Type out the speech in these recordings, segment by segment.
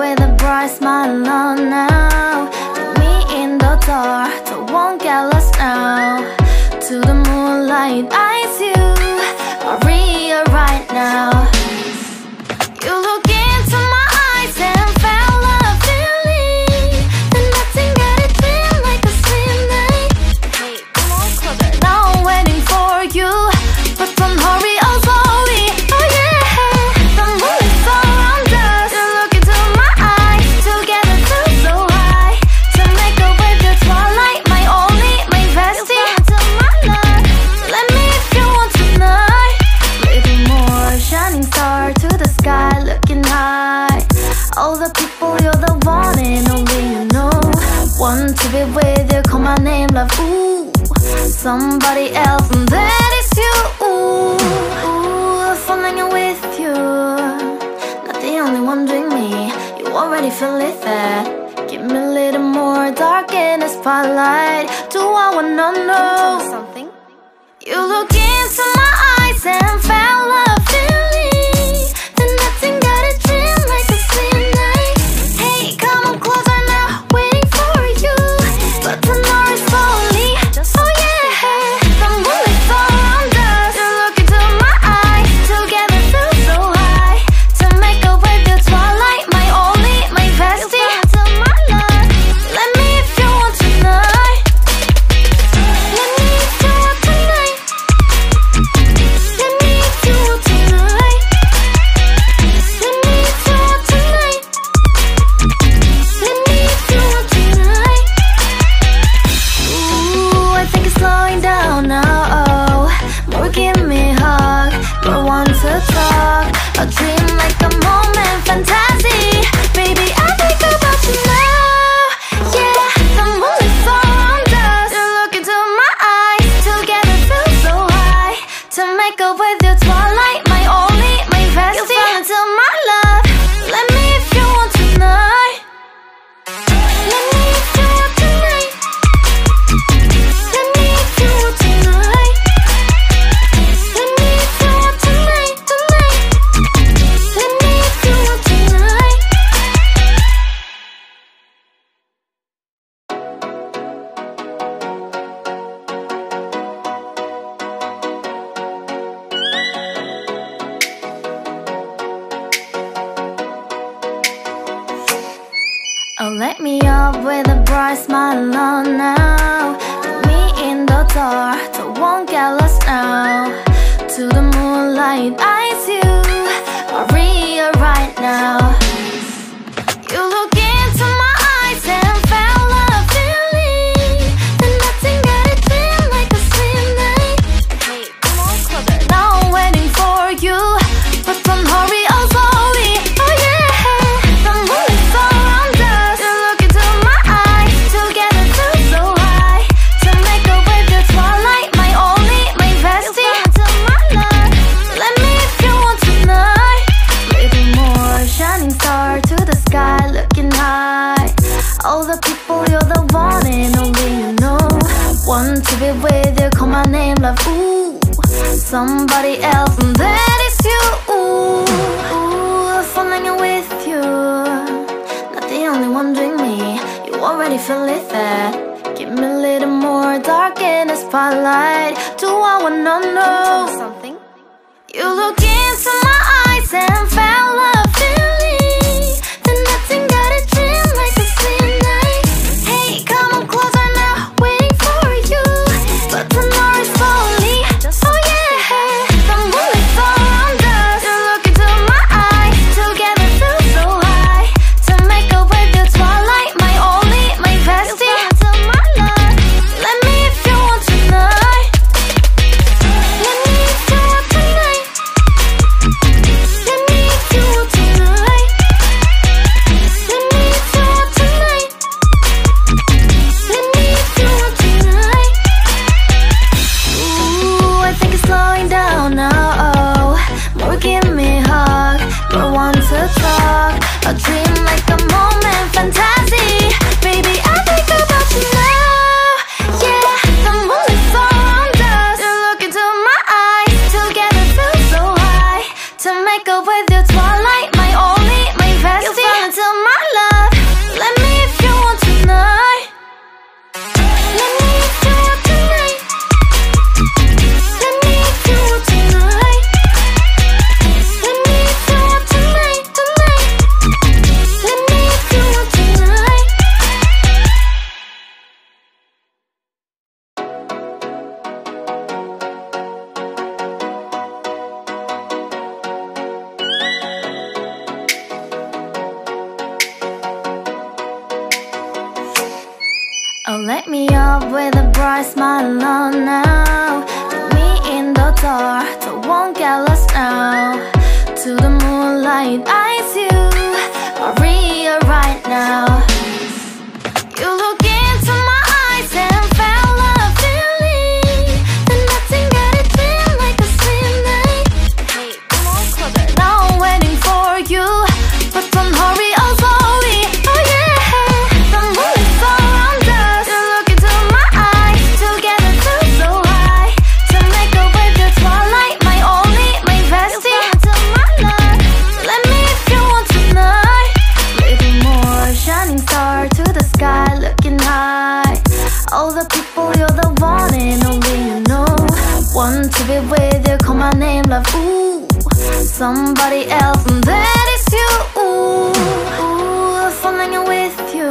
with a bright smile on now. Put me in the dark, so I won't get lost now. To the moonlight, eyes you are real right now. You look into my eyes and fell a feeling that nothing got it feel like a slim night. Hey, come on, closer. Now I'm waiting for you, but don't hurry, oh sorry. Oh yeah, the moon is around us. You look into my eyes, together feel so high. To make a wave, your twilight, my only, my bestie. You into my life, let me if you want tonight. Little more shining star to the sky. All the people, you're the one and only, you know. Want to be with you, call my name, love, ooh. Somebody else, and that is you, ooh. Ooh, falling with you. Not the only one doing me, you already feel it there. Give me a little more dark in the spotlight. Do I wanna know something? You look into my eyes and fell love feeling that nothing got it dream like a slim night. Hey, come on closer now, waiting for you, but tomorrow is only. Oh yeah, the moon is around us. You look into my eyes, together feel so high. To make a wave, your twilight, my only, my bestie. You into my life, let me if you want tonight. Let me if you want tonight. Let me if you want tonight. Let me if you want tonight. Let me if you want tonight. Ooh, I think it's slowing down now. Oh, more give me a hug, more want to talk. A dream like a moment, fantasy. Baby, I think about you now. Yeah, the moon is around us. You look into my eyes, together feel so high. To make up with your twilight, my only, my bestie. You fall into my love, let me if you want tonight. Let me if you want tonight. Let me if you want tonight. Let me if you want tonight, tonight. Let me if you want tonight. Oh, light me up with a bright smile on now. Put me in the dark, so I won't get lost now. To the moonlight, eyes you are real right now. You look into my eyes and fell a feeling that nothing got it feel like a slim night. Hey, come on, closer. Now I'm waiting for you, but don't hurry, oh sorry. Oh yeah, the moon is around us. You look into my eyes, together feel so high. To make a wave, your twilight, my only, my bestie. You into my life, let me if you want tonight. Little more shining star to the sky, looking high. All the people, you're the one and only, you know. Want to be with you, call my name, love, ooh. Somebody else, and that is you, ooh. Ooh, falling with you. Not the only one doing me, you already feel it there. Give me a little more dark in the spotlight. Do I wanna know something? You look into my eyes and fell a feeling that nothing got it dream like a slim night. Hey, come on closer now, waiting for you, but tomorrow is only. Oh yeah, the moon is around us. You look into my eyes, together feel so high. To make a wave, your twilight, my only, my bestie. You into my life, let me if you want tonight. Let me if you want tonight. Let me if you want tonight. let me up with a bright smile on now. Put me in the dark, I won't get lost now. To the moonlight, I do, I real right now. Want to be with you, call my name, love, ooh. Somebody else, and that is you, ooh. Ooh, falling in with you,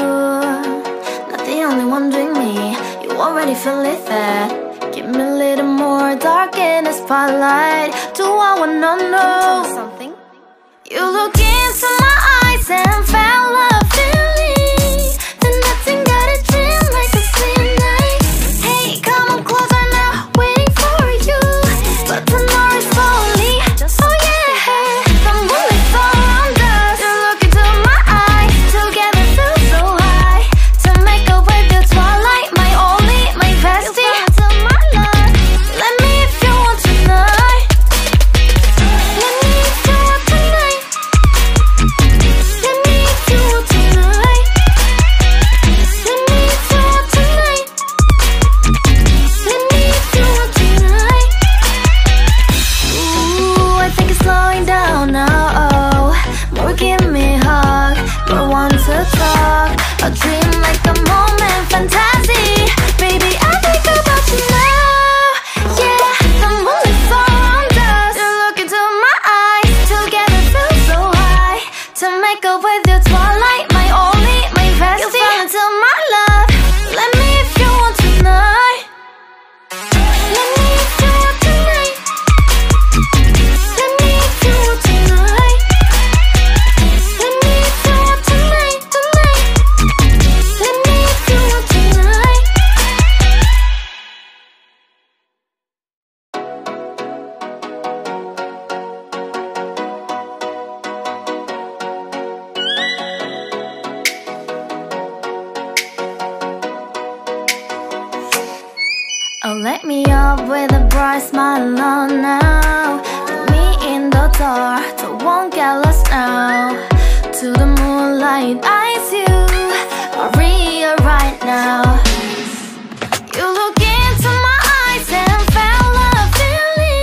not the only one doing me. You already feel it there. Give me a little more dark in the spotlight. Do I wanna know something? You look into my eyes and fell in love with me. Then nothing got a dream like a sleep night. Hey, come on closer. Let me up with a bright smile on now. Put me in the dark, I won't get lost now. To the moonlight, I do, I real right now. You look into my eyes and fell in love with me.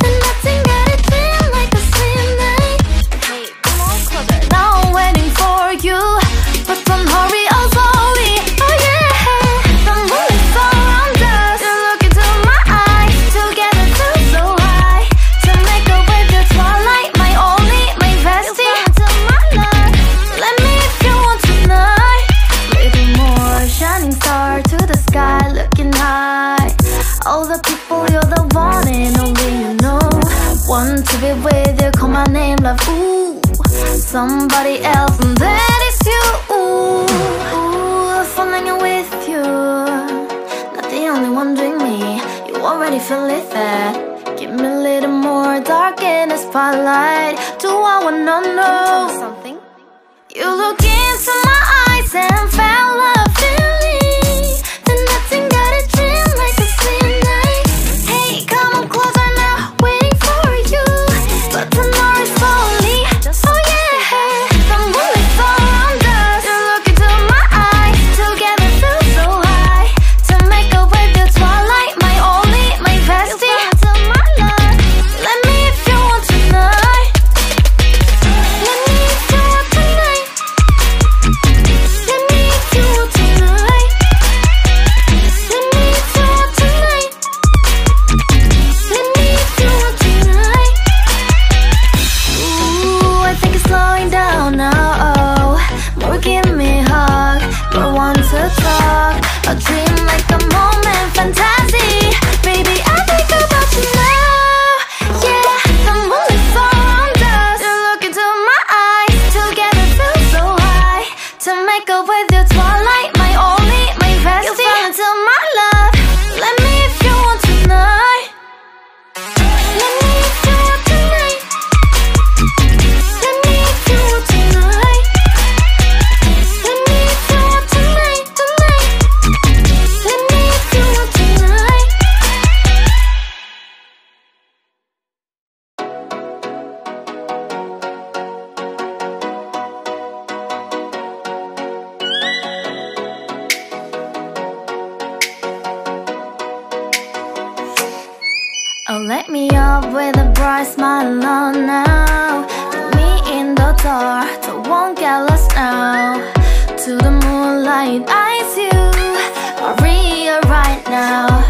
Then nothing got a dream like a sleep night. Hey, come on closer. Now I'm waiting for you, but don't hurry. Be with you, call my name, love, ooh. Somebody else, and that is you, ooh. Ooh, falling in with you, not the only one doing me. You already feel it there. Give me a little more dark in the spotlight. Do I wanna know something? You look into my eyes and fell in love with me. Then nothing got a dream like a sleep night. Hey, come on closer. Go with your twilight, my only, my best. Wake me up with a bright smile on now. Put me in the dark, don't won't get lost now. To the moonlight, eyes you, Maria right now.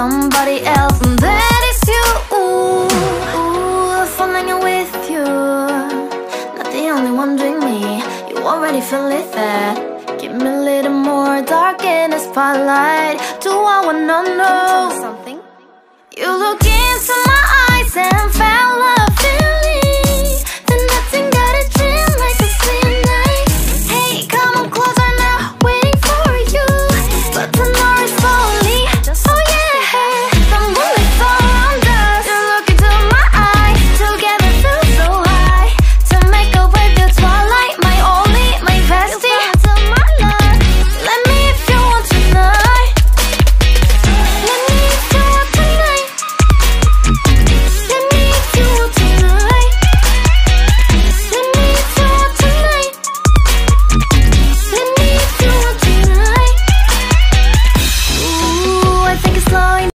Somebody else, and that is you. Ooh, falling with you. Not the only one doing me. You already feel it there. Give me a little more dark in the spotlight. Do I wanna know something? You look into my eyes and